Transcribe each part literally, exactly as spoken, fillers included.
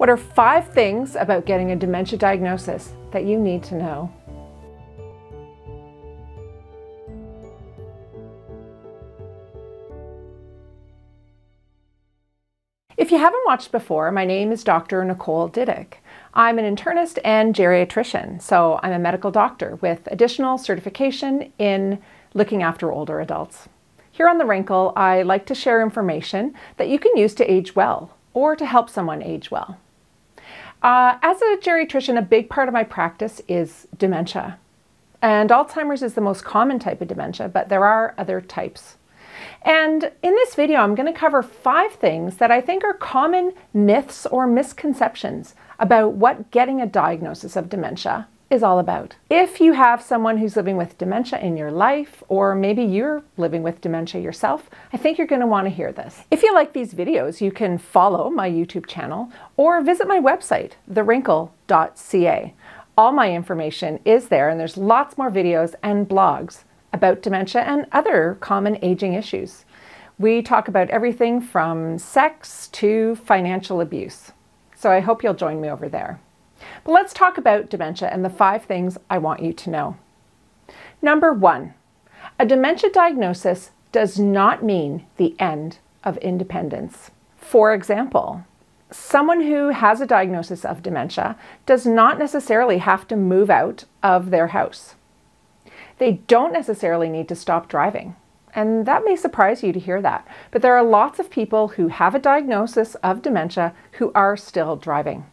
What are five things about getting a dementia diagnosis that you need to know? If you haven't watched before, my name is Doctor Nicole Didick. I'm an internist and geriatrician, so I'm a medical doctor with additional certification in looking after older adults. Here on The Wrinkle, I like to share information that you can use to age well or to help someone age well. Uh, as a geriatrician, a big part of my practice is dementia. And Alzheimer's is the most common type of dementia, but there are other types. And in this video, I'm going to cover five things that I think are common myths or misconceptions about what getting a diagnosis of dementia is all about. If you have someone who's living with dementia in your life, or maybe you're living with dementia yourself, I think you're going to want to hear this. If you like these videos, you can follow my YouTube channel or visit my website, the wrinkle dot C A. All my information is there, and there's lots more videos and blogs about dementia and other common aging issues. We talk about everything from sex to financial abuse. So I hope you'll join me over there. But let's talk about dementia and the five things I want you to know. Number one, a dementia diagnosis does not mean the end of independence. For example, someone who has a diagnosis of dementia does not necessarily have to move out of their house. They don't necessarily need to stop driving. And that may surprise you to hear that, but there are lots of people who have a diagnosis of dementia who are still driving.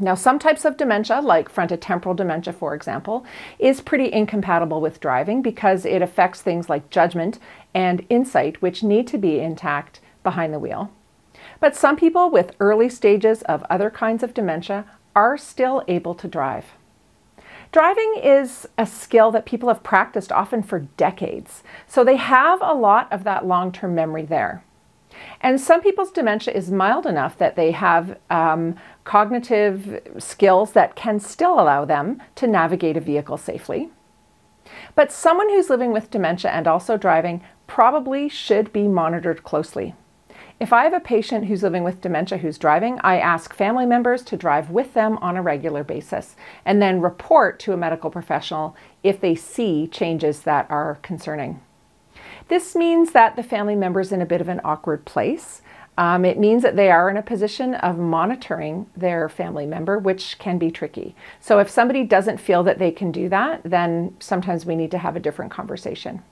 Now, some types of dementia, like frontotemporal dementia, for example, is pretty incompatible with driving because it affects things like judgment and insight, which need to be intact behind the wheel. But some people with early stages of other kinds of dementia are still able to drive. Driving is a skill that people have practiced often for decades, so they have a lot of that long-term memory there. And some people's dementia is mild enough that they have um, cognitive skills that can still allow them to navigate a vehicle safely. But someone who's living with dementia and also driving probably should be monitored closely. If I have a patient who's living with dementia who's driving, I ask family members to drive with them on a regular basis and then report to a medical professional if they see changes that are concerning. This means that the family member is in a bit of an awkward place. Um, it means that they are in a position of monitoring their family member, which can be tricky. So if somebody doesn't feel that they can do that, then sometimes we need to have a different conversation.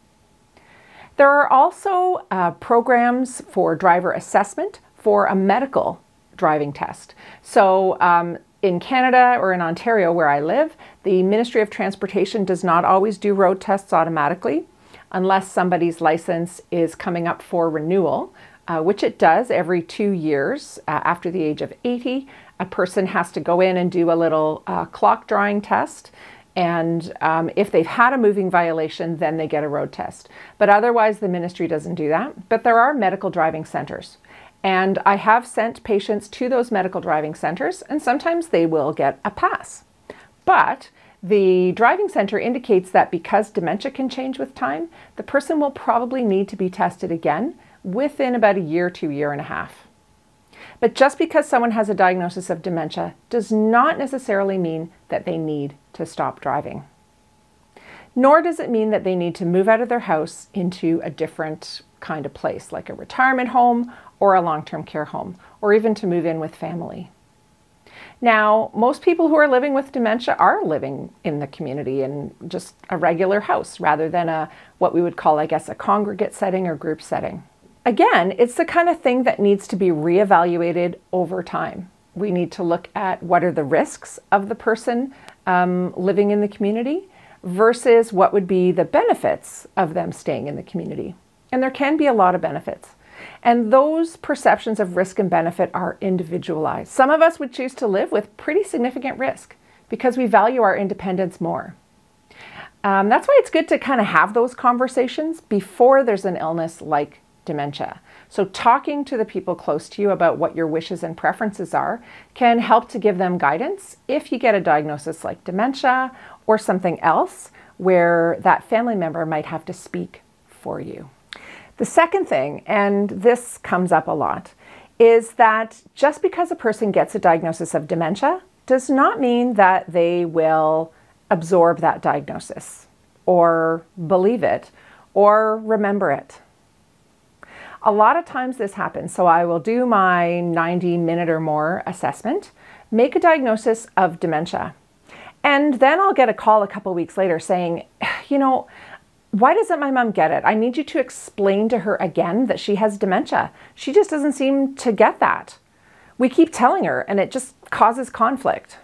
There are also uh, programs for driver assessment for a medical driving test. So um, in Canada or in Ontario where I live, the Ministry of Transportation does not always do road tests automatically unless somebody's license is coming up for renewal, uh, which it does every two years uh, after the age of eighty. A person has to go in and do a little uh, clock drawing test. And um, if they've had a moving violation, then they get a road test. But otherwise, the ministry doesn't do that. But there are medical driving centers. And I have sent patients to those medical driving centers, and sometimes they will get a pass. But the driving center indicates that because dementia can change with time, the person will probably need to be tested again within about a year to a year and a half. But just because someone has a diagnosis of dementia does not necessarily mean that they need to stop driving. Nor does it mean that they need to move out of their house into a different kind of place, like a retirement home or a long-term care home, or even to move in with family. Now, most people who are living with dementia are living in the community in just a regular house rather than a what we would call, I guess, a congregate setting or group setting. Again, it's the kind of thing that needs to be reevaluated over time. We need to look at what are the risks of the person um, living in the community versus what would be the benefits of them staying in the community. And there can be a lot of benefits. And those perceptions of risk and benefit are individualized. Some of us would choose to live with pretty significant risk because we value our independence more. Um, that's why it's good to kind of have those conversations before there's an illness like dementia. So talking to the people close to you about what your wishes and preferences are can help to give them guidance if you get a diagnosis like dementia or something else where that family member might have to speak for you. The second thing, and this comes up a lot, is that just because a person gets a diagnosis of dementia does not mean that they will absorb that diagnosis or believe it or remember it. A lot of times this happens. So I will do my ninety minute or more assessment, make a diagnosis of dementia, and then I'll get a call a couple weeks later saying, you know, why doesn't my mom get it? I need you to explain to her again that she has dementia. She just doesn't seem to get that. We keep telling her and it just causes conflict.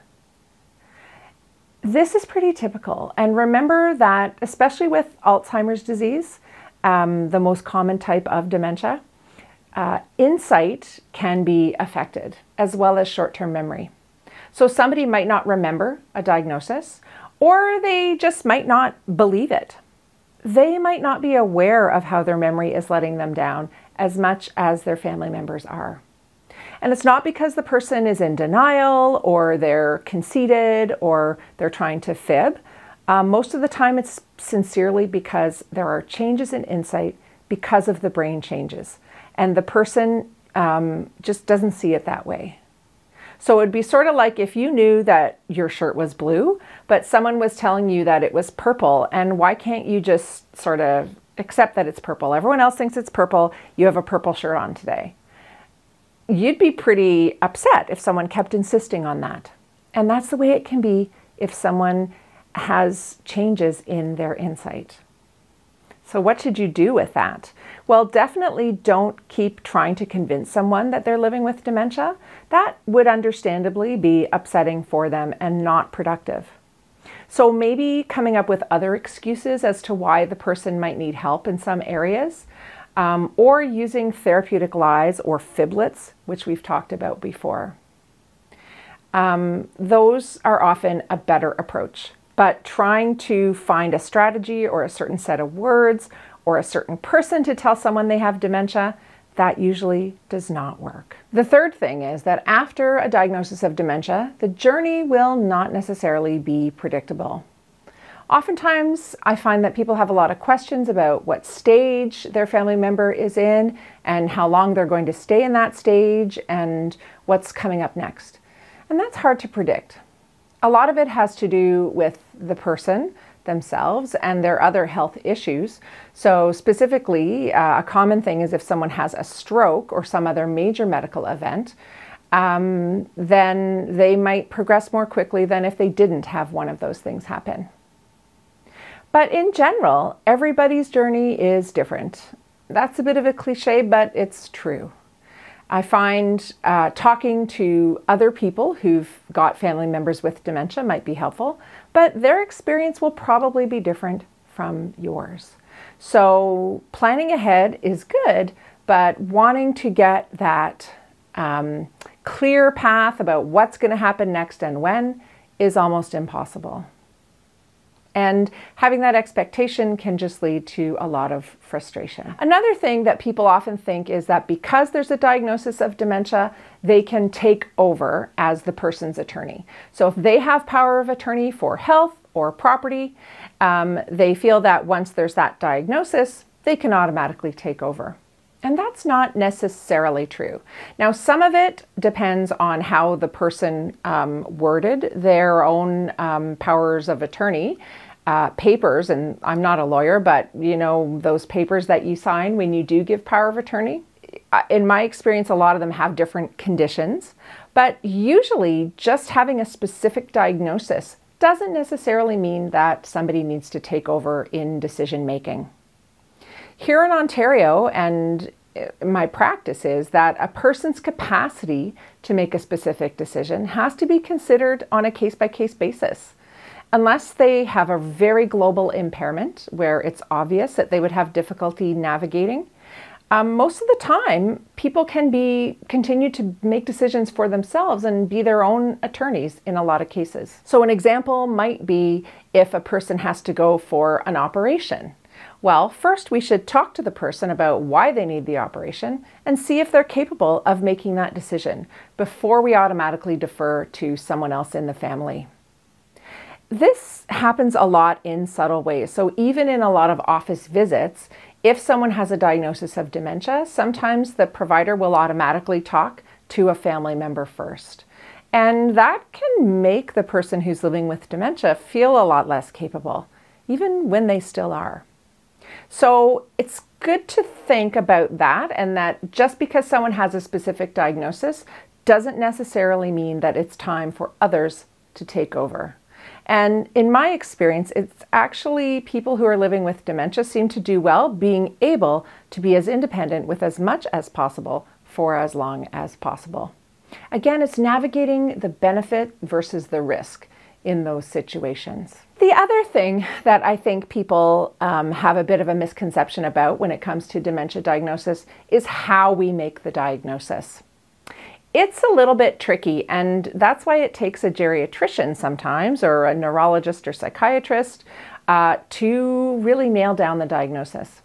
This is pretty typical. And remember that, especially with Alzheimer's disease, Um, the most common type of dementia, uh, insight can be affected, as well as short-term memory. So somebody might not remember a diagnosis, or they just might not believe it. They might not be aware of how their memory is letting them down as much as their family members are. And it's not because the person is in denial, or they're conceited, or they're trying to fib. Uh, most of the time it's sincerely because there are changes in insight because of the brain changes, and the person um, just doesn't see it that way. So it would be sort of like if you knew that your shirt was blue, but someone was telling you that it was purple, and why can't you just sort of accept that it's purple? Everyone else thinks it's purple, you have a purple shirt on today. You'd be pretty upset if someone kept insisting on that. And that's the way it can be if someone has changes in their insight. So what should you do with that? Well, definitely don't keep trying to convince someone that they're living with dementia. That would understandably be upsetting for them and not productive. So maybe coming up with other excuses as to why the person might need help in some areas, um, or using therapeutic lies or fiblets, which we've talked about before. Um, those are often a better approach. But trying to find a strategy or a certain set of words or a certain person to tell someone they have dementia, that usually does not work. The third thing is that after a diagnosis of dementia, the journey will not necessarily be predictable. Oftentimes, I find that people have a lot of questions about what stage their family member is in and how long they're going to stay in that stage and what's coming up next. And that's hard to predict. A lot of it has to do with the person themselves and their other health issues. So specifically, uh, a common thing is if someone has a stroke or some other major medical event, um, then they might progress more quickly than if they didn't have one of those things happen. But in general, everybody's journey is different. That's a bit of a cliche, but it's true. I find uh, talking to other people who've got family members with dementia might be helpful, but their experience will probably be different from yours. So planning ahead is good, but wanting to get that um, clear path about what's going to happen next and when is almost impossible. And having that expectation can just lead to a lot of frustration. Another thing that people often think is that because there's a diagnosis of dementia, they can take over as the person's attorney. So if they have power of attorney for health or property, um, they feel that once there's that diagnosis, they can automatically take over. And that's not necessarily true. Now, some of it depends on how the person um, worded their own um, powers of attorney. Uh, papers, and I'm not a lawyer, but you know, those papers that you sign when you do give power of attorney, in my experience, a lot of them have different conditions, but usually just having a specific diagnosis doesn't necessarily mean that somebody needs to take over in decision-making. Here in Ontario, and my practice is that a person's capacity to make a specific decision has to be considered on a case-by-case basis. Unless they have a very global impairment where it's obvious that they would have difficulty navigating, um, most of the time people can be continue to make decisions for themselves and be their own attorneys in a lot of cases. So an example might be if a person has to go for an operation. Well, first we should talk to the person about why they need the operation and see if they're capable of making that decision before we automatically defer to someone else in the family. This happens a lot in subtle ways. So even in a lot of office visits, If someone has a diagnosis of dementia, sometimes the provider will automatically talk to a family member first. And that can make the person who's living with dementia feel a lot less capable, even when they still are. So it's good to think about that, and that just because someone has a specific diagnosis doesn't necessarily mean that it's time for others to take over. And in my experience, it's actually people who are living with dementia seem to do well being able to be as independent with as much as possible for as long as possible. Again, it's navigating the benefit versus the risk in those situations. The other thing that I think people um, have a bit of a misconception about when it comes to dementia diagnosis is how we make the diagnosis. It's a little bit tricky, and that's why it takes a geriatrician sometimes, or a neurologist or psychiatrist, uh, to really nail down the diagnosis.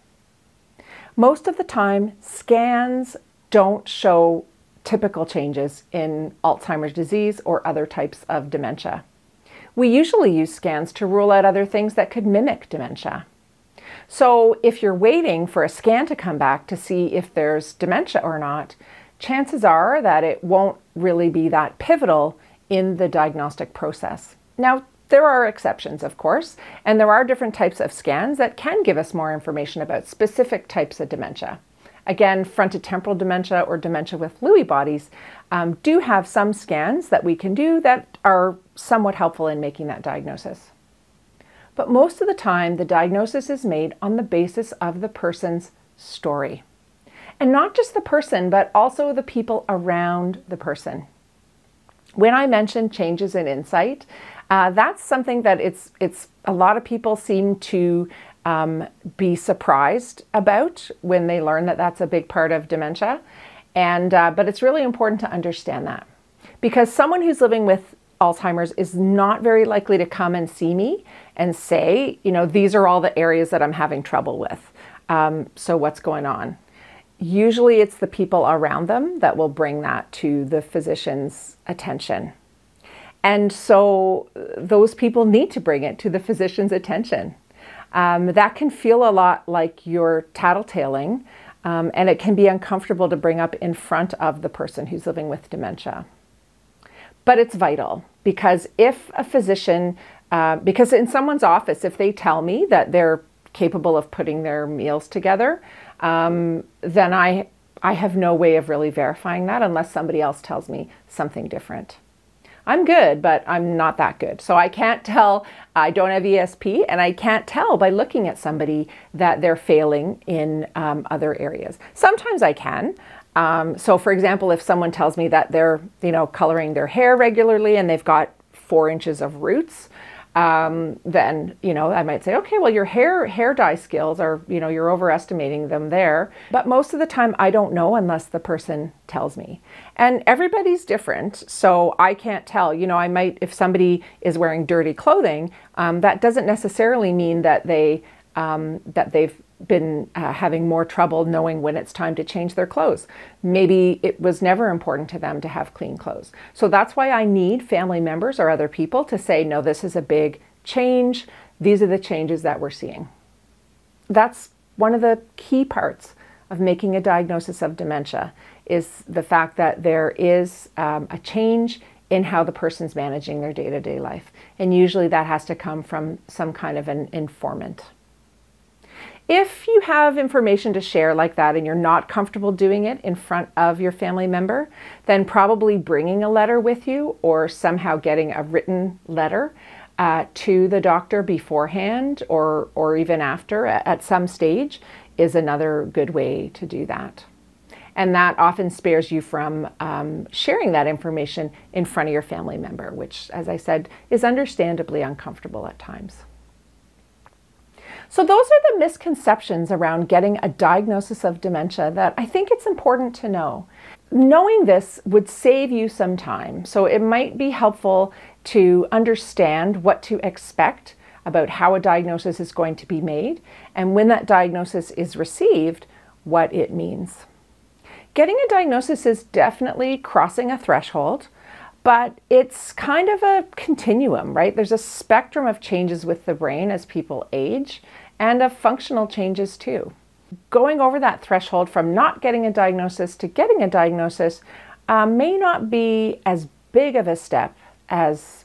Most of the time, scans don't show typical changes in Alzheimer's disease or other types of dementia. We usually use scans to rule out other things that could mimic dementia. So if you're waiting for a scan to come back to see if there's dementia or not, chances are that it won't really be that pivotal in the diagnostic process. Now, there are exceptions, of course, and there are different types of scans that can give us more information about specific types of dementia. Again, frontotemporal dementia or dementia with Lewy bodies um, do have some scans that we can do that are somewhat helpful in making that diagnosis. But most of the time, the diagnosis is made on the basis of the person's story. And not just the person, but also the people around the person. When I mentioned changes in insight, uh, that's something that it's, it's a lot of people seem to um, be surprised about when they learn that that's a big part of dementia. And, uh, but it's really important to understand that, because someone who's living with Alzheimer's is not very likely to come and see me and say, you know, these are all the areas that I'm having trouble with. Um, so what's going on? Usually it's the people around them that will bring that to the physician's attention. And so those people need to bring it to the physician's attention. Um, that can feel a lot like you're tattletaling, um, and it can be uncomfortable to bring up in front of the person who's living with dementia. But it's vital, because if a physician, uh, because in someone's office, if they tell me that they're capable of putting their meals together, um, then I, I have no way of really verifying that unless somebody else tells me something different. I'm good, but I'm not that good. So I can't tell, I don't have E S P, and I can't tell by looking at somebody that they're failing in um, other areas. Sometimes I can. Um, so for example, if someone tells me that they're, you know, coloring their hair regularly and they've got four inches of roots, Um, then, you know, I might say, okay, well, your hair, hair dye skills are, you know, you're overestimating them there. But most of the time, I don't know unless the person tells me. And everybody's different, so I can't tell. You know, I might, if somebody is wearing dirty clothing, um, that doesn't necessarily mean that they, um, that they've been uh, having more trouble knowing when it's time to change their clothes. Maybe it was never important to them to have clean clothes. So that's why I need family members or other people to say, no, this is a big change. These are the changes that we're seeing. That's one of the key parts of making a diagnosis of dementia, is the fact that there is um, a change in how the person's managing their day-to-day life. And usually that has to come from some kind of an informant. If you have information to share like that and you're not comfortable doing it in front of your family member, then probably bringing a letter with you, or somehow getting a written letter uh, to the doctor beforehand, or, or even after at some stage, is another good way to do that. And that often spares you from um, sharing that information in front of your family member, which, as I said, is understandably uncomfortable at times. So those are the misconceptions around getting a diagnosis of dementia that I think it's important to know. Knowing this would save you some time. So it might be helpful to understand what to expect about how a diagnosis is going to be made, and when that diagnosis is received, what it means. Getting a diagnosis is definitely crossing a threshold, but it's kind of a continuum, right? There's a spectrum of changes with the brain as people age, and of functional changes too. going over that threshold from not getting a diagnosis to getting a diagnosis uh, may not be as big of a step as,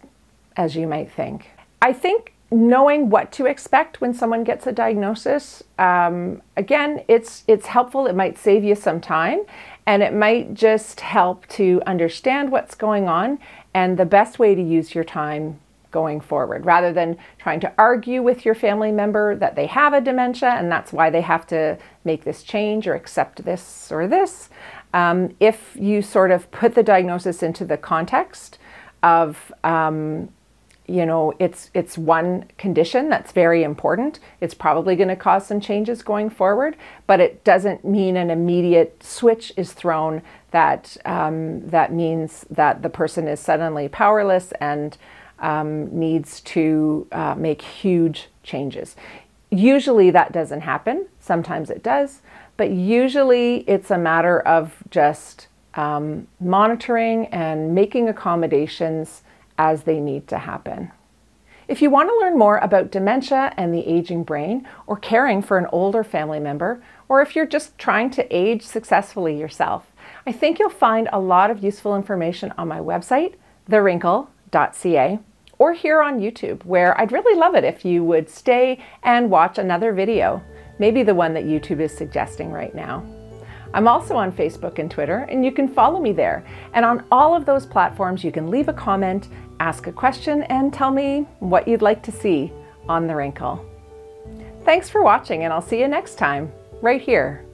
as you might think. I think knowing what to expect when someone gets a diagnosis, um, again, it's, it's helpful. It might save you some time, and it might just help to understand what's going on and the best way to use your time going forward, rather than trying to argue with your family member that they have a dementia and that's why they have to make this change or accept this or this. Um, if you sort of put the diagnosis into the context of, um, you know, it's, it's one condition that's very important. It's probably going to cause some changes going forward, but it doesn't mean an immediate switch is thrown that, um, that means that the person is suddenly powerless and Um, needs to uh, make huge changes. Usually that doesn't happen. Sometimes it does, but usually it's a matter of just um, monitoring and making accommodations as they need to happen. If you want to learn more about dementia and the aging brain, or caring for an older family member, or if you're just trying to age successfully yourself, I think you'll find a lot of useful information on my website, the wrinkle dot c a. or here on YouTube, where I'd really love it if you would stay and watch another video, maybe the one that YouTube is suggesting right now. I'm also on Facebook and Twitter, and you can follow me there. And on all of those platforms, you can leave a comment, ask a question, and tell me what you'd like to see on The Wrinkle. Thanks for watching, and I'll see you next time, right here